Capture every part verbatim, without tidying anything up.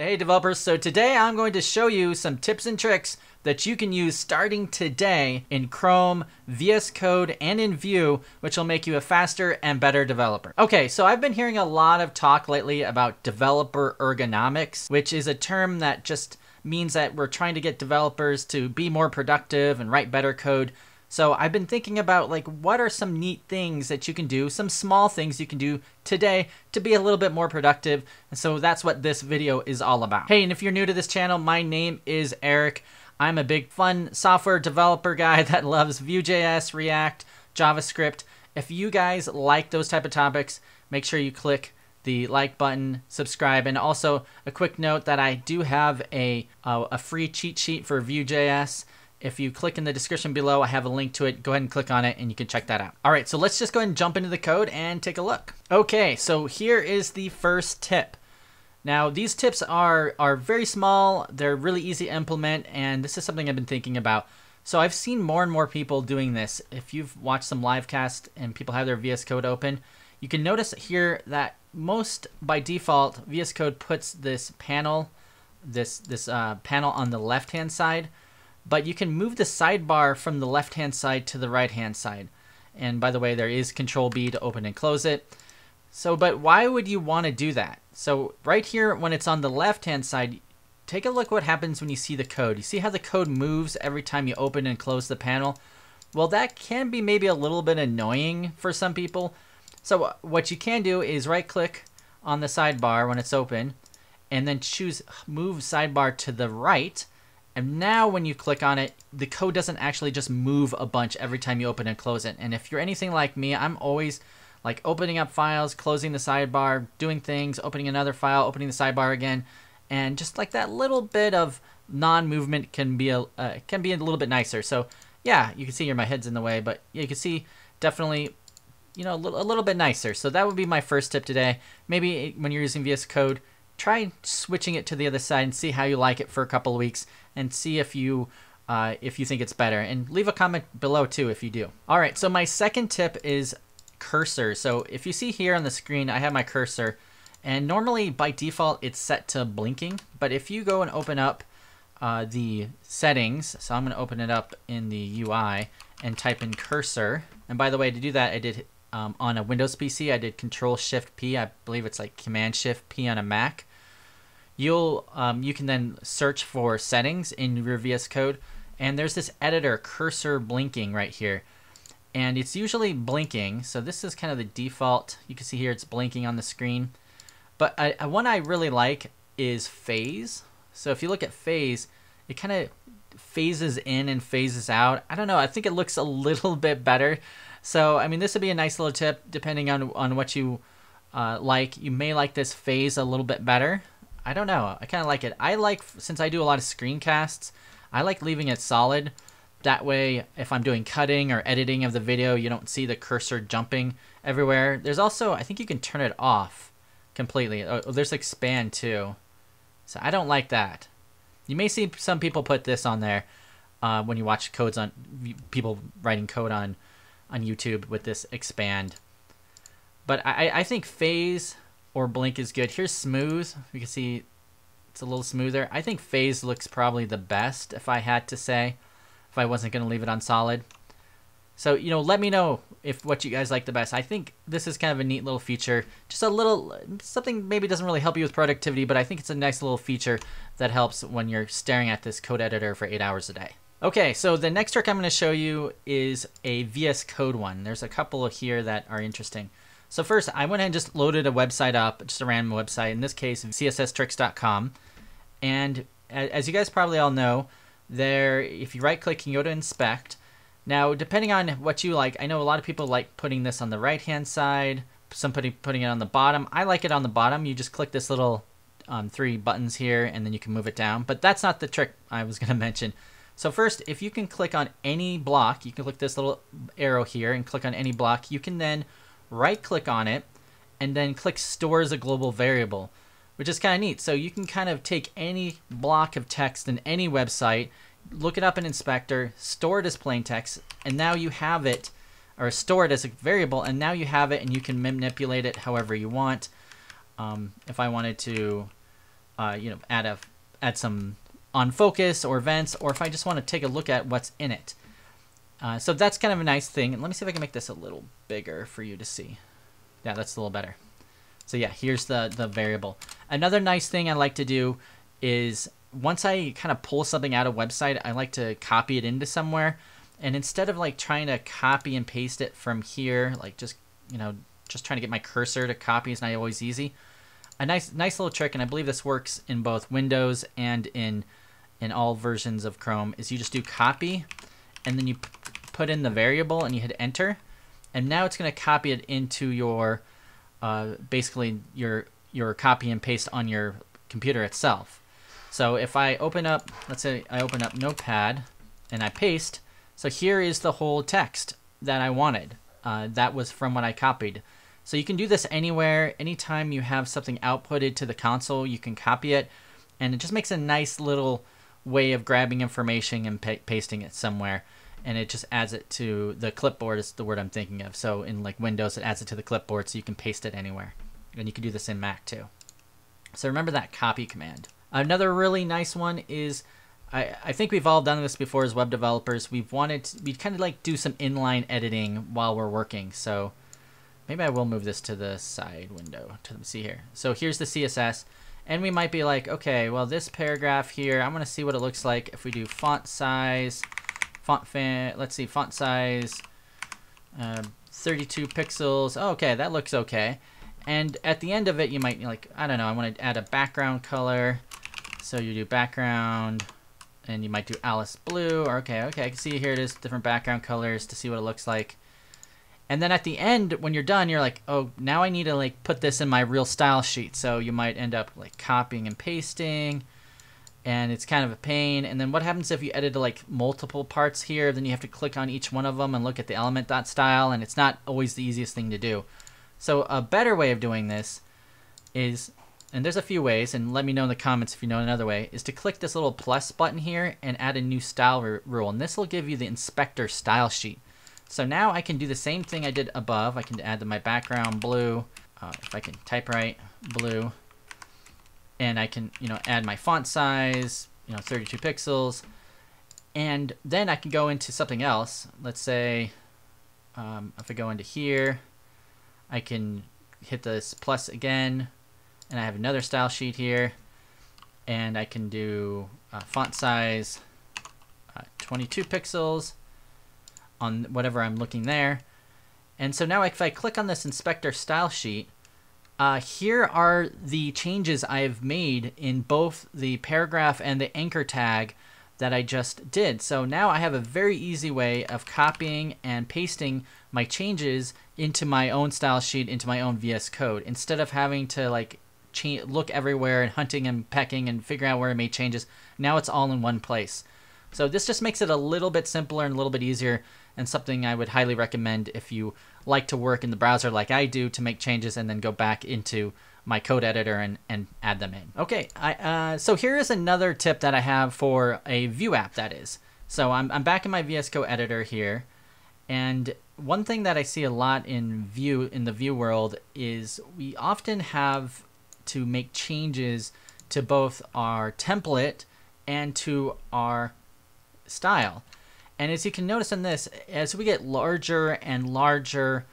Hey developers, so today I'm going to show you some tips and tricks that you can use starting today in Chrome, V S Code, and in Vue, which will make you a faster and better developer. Okay, so I've been hearing a lot of talk lately about developer ergonomics, which is a term that just means that we're trying to get developers to be more productive and write better code. So I've been thinking about like, what are some neat things that you can do, some small things you can do today to be a little bit more productive. And so that's what this video is all about. Hey, and if you're new to this channel, my name is Eric. I'm a big fun software developer guy that loves Vue.js, React, JavaScript. If you guys like those type of topics, make sure you click the like button, subscribe, and also a quick note that I do have a, uh, a free cheat sheet for Vue.js. If you click in the description below, I have a link to it. Go ahead and click on it and you can check that out. All right, so let's just go ahead and jump into the code and take a look. Okay, so here is the first tip. Now, these tips are, are very small. They're really easy to implement, and this is something I've been thinking about. So I've seen more and more people doing this. If you've watched some live cast and people have their V S Code open, you can notice here that most, by default, V S Code puts this panel, this, this uh, panel on the left-hand side. But you can move the sidebar from the left-hand side to the right-hand side. And by the way, there is control B to open and close it. So, but why would you want to do that? So right here, when it's on the left-hand side, take a look what happens when you see the code. You see how the code moves every time you open and close the panel? Well, that can be maybe a little bit annoying for some people. So what you can do is right-click on the sidebar when it's open, and then choose Move Sidebar to the Right. And now when you click on it, the code doesn't actually just move a bunch every time you open and close it. And if you're anything like me, I'm always like opening up files, closing the sidebar, doing things, opening another file, opening the sidebar again. And just like that little bit of non-movement can be a, uh, can be a little bit nicer. So yeah, you can see here my head's in the way, but you can see definitely, you know, a little, a little bit nicer. So that would be my first tip today. Maybe when you're using V S Code, try switching it to the other side and see how you like it for a couple of weeks and see if you uh, if you think it's better. And leave a comment below too if you do. All right, so my second tip is cursor. So if you see here on the screen, I have my cursor, and normally by default it's set to blinking, but if you go and open up uh, the settings, so I'm gonna open it up in the U I and type in cursor. And by the way, to do that, I did um, on a Windows P C, I did control shift P, I believe it's like command shift P on a Mac. You'll, um, you can then search for settings in your V S Code, and there's this editor cursor blinking right here. And it's usually blinking, so this is kind of the default. You can see here it's blinking on the screen. But I, I, one I really like is phase. So if you look at phase, it kind of phases in and phases out. I don't know, I think it looks a little bit better. So, I mean, this would be a nice little tip, depending on, on what you uh, like. You may like this phase a little bit better. I don't know, I kind of like it. I like, since I do a lot of screencasts, I like leaving it solid. That way, if I'm doing cutting or editing of the video, you don't see the cursor jumping everywhere. There's also, I think you can turn it off completely. Oh, there's expand too. So I don't like that. You may see some people put this on there uh, when you watch codes on, people writing code on, on YouTube with this expand. But I, I think phase, or blink is good. Here's smooth. You can see it's a little smoother. I think phase looks probably the best, if I had to say, if I wasn't going to leave it on solid. So, you know, let me know if what you guys like the best. I think this is kind of a neat little feature. Just a little, something maybe doesn't really help you with productivity, but I think it's a nice little feature that helps when you're staring at this code editor for eight hours a day. Okay, so the next trick I'm going to show you is a V S Code one. There's a couple here that are interesting. So first, I went ahead and just loaded a website up, just a random website, in this case, C S S tricks dot com. And as you guys probably all know, there, if you right-click, you can go to Inspect. Now, depending on what you like, I know a lot of people like putting this on the right-hand side, somebody putting it on the bottom. I like it on the bottom. You just click this little um, three buttons here, and then you can move it down. But that's not the trick I was going to mention. So first, if you can click on any block, you can click this little arrow here and click on any block, you can then right click on it and then click store as a global variable, which is kind of neat. So you can kind of take any block of text in any website, look it up in Inspector, store it as plain text, and now you have it, or store it as a variable, and now you have it, and you can manipulate it however you want. Um, if I wanted to uh, you know, add a add some on focus or events, or if I just want to take a look at what's in it. Uh, so that's kind of a nice thing. And let me see if I can make this a little bigger for you to see. Yeah, that's a little better. So yeah, here's the, the variable. Another nice thing I like to do is once I kind of pull something out of website, I like to copy it into somewhere. And instead of like trying to copy and paste it from here, like just, you know, just trying to get my cursor to copy is not always easy. A nice, nice little trick, and I believe this works in both Windows and in, in all versions of Chrome, is you just do copy and then you put in the variable and you hit enter. And now it's going to copy it into your, uh, basically your, your copy and paste on your computer itself. So if I open up, let's say I open up Notepad and I paste. So here is the whole text that I wanted. Uh, that was from what I copied. So you can do this anywhere. Anytime you have something outputted to the console, you can copy it. And it just makes a nice little way of grabbing information and pa pasting it somewhere. And it just adds it to the clipboard is the word I'm thinking of. So in like Windows, it adds it to the clipboard so you can paste it anywhere. And you can do this in Mac too. So remember that copy command. Another really nice one is, I, I think we've all done this before as web developers. We've wanted to, we kind of like do some inline editing while we're working. So maybe I will move this to the side window to see here. So here's the C S S. And we might be like, okay, well, this paragraph here, I'm going to see what it looks like if we do font size, font fan, let's see, font size, uh, thirty-two pixels. Oh, okay, that looks okay. And at the end of it, you might like, I don't know, I want to add a background color. So you do background. And you might do Alice blue, or okay, okay, I can see here it is, different background colors to see what it looks like. And then at the end, when you're done, you're like, oh, now I need to like put this in my real style sheet. So you might end up like copying and pasting, and it's kind of a pain. And then what happens if you edit like multiple parts here? Then you have to click on each one of them and look at the element.style, and it's not always the easiest thing to do. So a better way of doing this is, and there's a few ways, and let me know in the comments if you know another way, is to click this little plus button here and add a new style rule. And this will give you the inspector style sheet. So now I can do the same thing I did above. I can add to my background blue, uh, if I can type right, blue. And I can, you know, add my font size, you know, thirty-two pixels. And then I can go into something else. Let's say um, if I go into here, I can hit this plus again. And I have another style sheet here, and I can do uh, font size uh, twenty-two pixels on whatever I'm looking there. And so now if I click on this inspector style sheet, uh, here are the changes I've made in both the paragraph and the anchor tag that I just did. So now I have a very easy way of copying and pasting my changes into my own style sheet, into my own V S Code, instead of having to like look everywhere and hunting and pecking and figuring out where I made changes. Now it's all in one place. So this just makes it a little bit simpler and a little bit easier, and something I would highly recommend if you like to work in the browser like I do to make changes and then go back into my code editor and, and add them in. Okay, I, uh, so here is another tip that I have for a Vue app, that is. So I'm, I'm back in my V S Code editor here, and one thing that I see a lot in Vue, in the Vue world, is we often have to make changes to both our template and to our style. And as you can notice in this, as we get larger and larger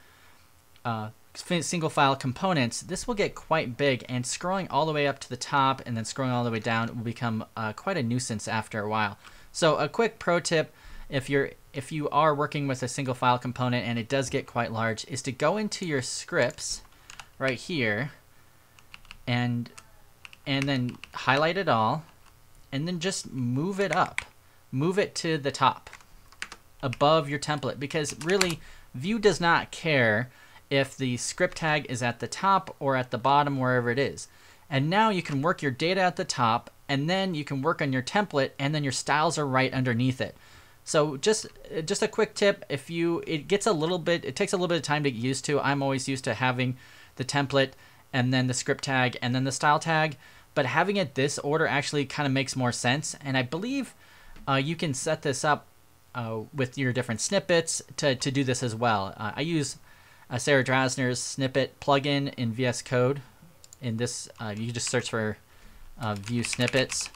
uh, single file components, this will get quite big, and scrolling all the way up to the top and then scrolling all the way down will become uh, quite a nuisance after a while. So a quick pro tip, if you're if you are working with a single file component and it does get quite large, is to go into your scripts right here and and then highlight it all, and then just move it up, move it to the top above your template, because really Vue does not care if the script tag is at the top or at the bottom, wherever it is. And now you can work your data at the top, and then you can work on your template, and then your styles are right underneath it. So just just a quick tip, if you it gets a little bit it takes a little bit of time to get used to. I'm always used to having the template and then the script tag and then the style tag, but having it this order actually kind of makes more sense. And I believe uh, you can set this up uh, with your different snippets to, to do this as well. Uh, I use Uh, Sarah Drasner's snippet plugin in V S Code. In this, uh, you just search for uh, Vue snippets,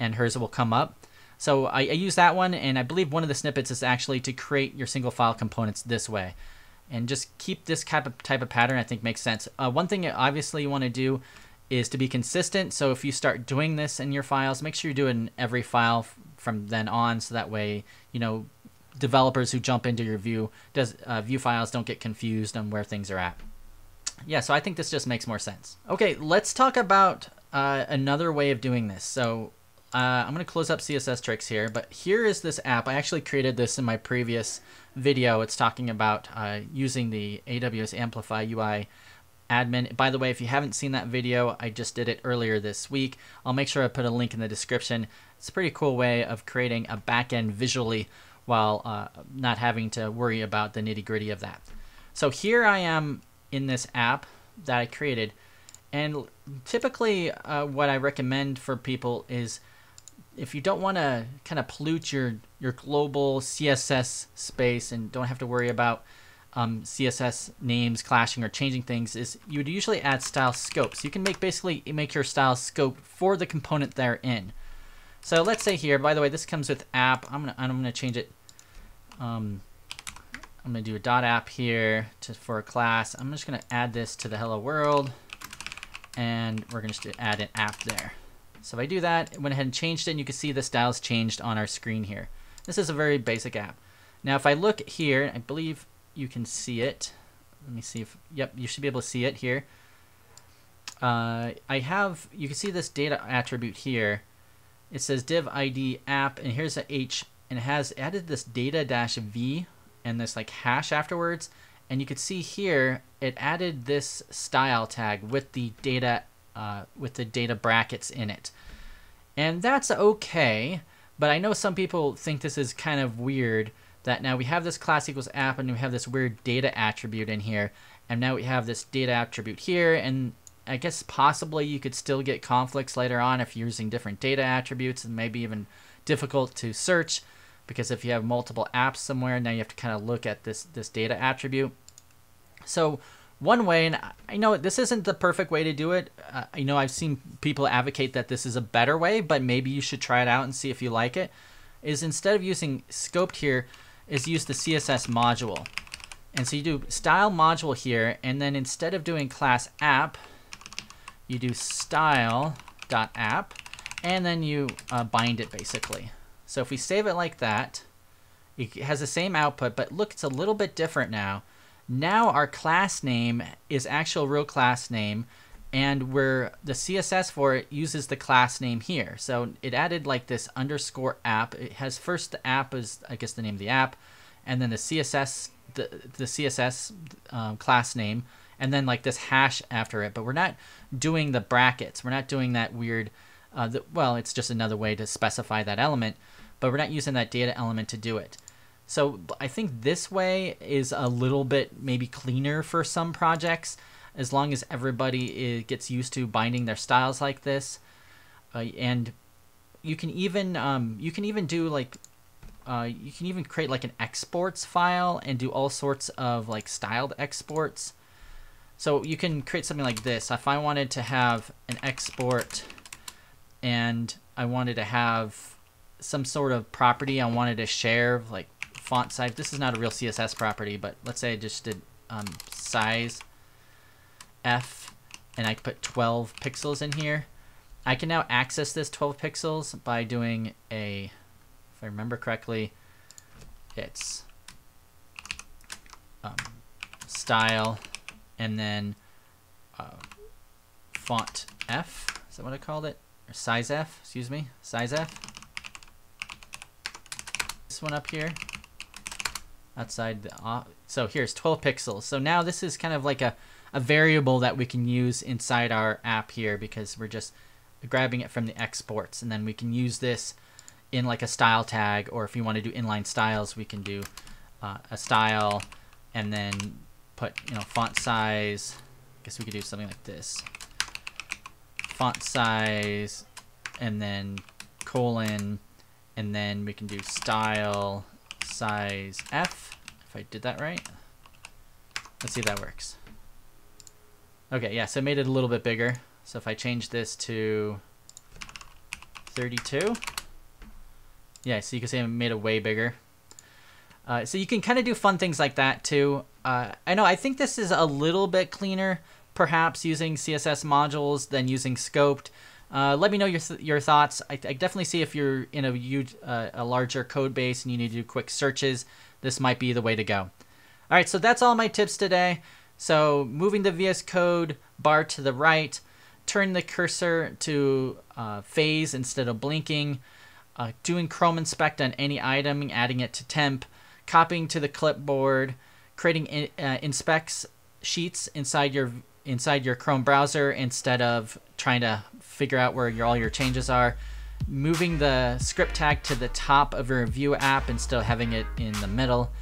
and hers will come up. So I, I use that one, and I believe one of the snippets is actually to create your single file components this way. And just keep this type of, type of pattern, I think makes sense. Uh, one thing obviously you want to do is to be consistent. So if you start doing this in your files, make sure you do it in every file from then on, so that way, you know, developers who jump into your Vue, does, uh, Vue files don't get confused on where things are at. Yeah, so I think this just makes more sense. Okay, let's talk about uh, another way of doing this. So uh, I'm going to close up C S S Tricks here, but here is this app. I actually created this in my previous video. It's talking about uh, using the A W S Amplify U I admin. By the way, if you haven't seen that video, I just did it earlier this week. I'll make sure I put a link in the description. It's a pretty cool way of creating a backend visually while uh, not having to worry about the nitty-gritty of that. So here I am in this app that I created, and typically uh, what I recommend for people is, if you don't want to kind of pollute your your global C S S space and don't have to worry about Um, C S S names clashing or changing things, is you would usually add style scopes. You can make basically make your style scope for the component they're in. So let's say here, by the way, this comes with app. I'm gonna I'm gonna change it. Um, I'm gonna do a dot app here to, for a class. I'm just gonna add this to the hello world, and we're gonna just add an app there. So if I do that, it went ahead and changed it, and you can see the styles changed on our screen here. This is a very basic app. Now if I look here, I believe you can see it. Let me see if, yep, you should be able to see it here. Uh, I have, you can see this data attribute here. It says div I D app, and here's a H, and it has added this data dash V and this like hash afterwards. And you can see here, it added this style tag with the data, uh, with the data brackets in it. And that's okay, but I know some people think this is kind of weird, that now we have this class equals app, and we have this weird data attribute in here, and now we have this data attribute here, and I guess possibly you could still get conflicts later on if you're using different data attributes, and maybe even difficult to search, because if you have multiple apps somewhere, now you have to kind of look at this this data attribute. So one way, and I know this isn't the perfect way to do it, uh, you know, I've seen people advocate that this is a better way, but maybe you should try it out and see if you like it, is instead of using scoped here, is use the C S S module. And so you do style module here, and then instead of doing class app, you do style.app, and then you uh, bind it basically. So if we save it like that, it has the same output, but look, it's a little bit different now. Now our class name is actual real class name, and where the C S S for it uses the class name here. So it added like this underscore app. It has first the app is, I guess, the name of the app, and then the C S S, the, the C S S um, class name, and then like this hash after it. But we're not doing the brackets. We're not doing that weird, uh, the, well, it's just another way to specify that element, but we're not using that data element to do it. So I think this way is a little bit maybe cleaner for some projects, as long as everybody is, gets used to binding their styles like this. Uh, and you can even um, you can even do like uh, you can even create like an exports file and do all sorts of like styled exports. So you can create something like this. If I wanted to have an export, and I wanted to have some sort of property I wanted to share, like font size. This is not a real C S S property, but let's say I just did um, size F, and I put twelve pixels in here. I can now access this twelve pixels by doing a, if I remember correctly, it's um, style and then uh, font F, is that what I called it? Or size F, excuse me, size F. This one up here, outside the, uh, so here's twelve pixels. So now this is kind of like a, a variable that we can use inside our app here, because we're just grabbing it from the exports, and then we can use this in like a style tag, or if you want to do inline styles, we can do uh, a style and then put, you know, font size. I guess we could do something like this, font size and then colon, and then we can do style size F, if I did that right. Let's see if that works. Okay, yeah, so I made it a little bit bigger. So if I change this to thirty-two. Yeah, so you can see I made it way bigger. Uh, so you can kind of do fun things like that too. Uh, I know, I think this is a little bit cleaner, perhaps using C S S modules than using scoped. Uh, let me know your, th your thoughts. I, I definitely see if you're in a, huge, uh, a larger code base and you need to do quick searches, this might be the way to go. All right, so that's all my tips today. So moving the V S Code bar to the right, turn the cursor to uh, phase instead of blinking, uh, doing Chrome inspect on any item, adding it to temp, copying to the clipboard, creating in, uh, inspects sheets inside your inside your Chrome browser instead of trying to figure out where your, all your changes are, moving the script tag to the top of your Vue app and still having it in the middle,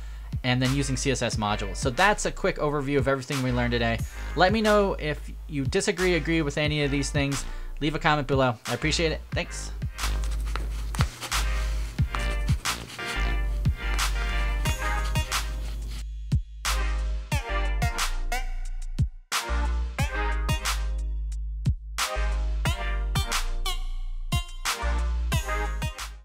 and then using C S S modules. So that's a quick overview of everything we learned today. Let me know if you disagree, agree with any of these things. Leave a comment below. I appreciate it. Thanks.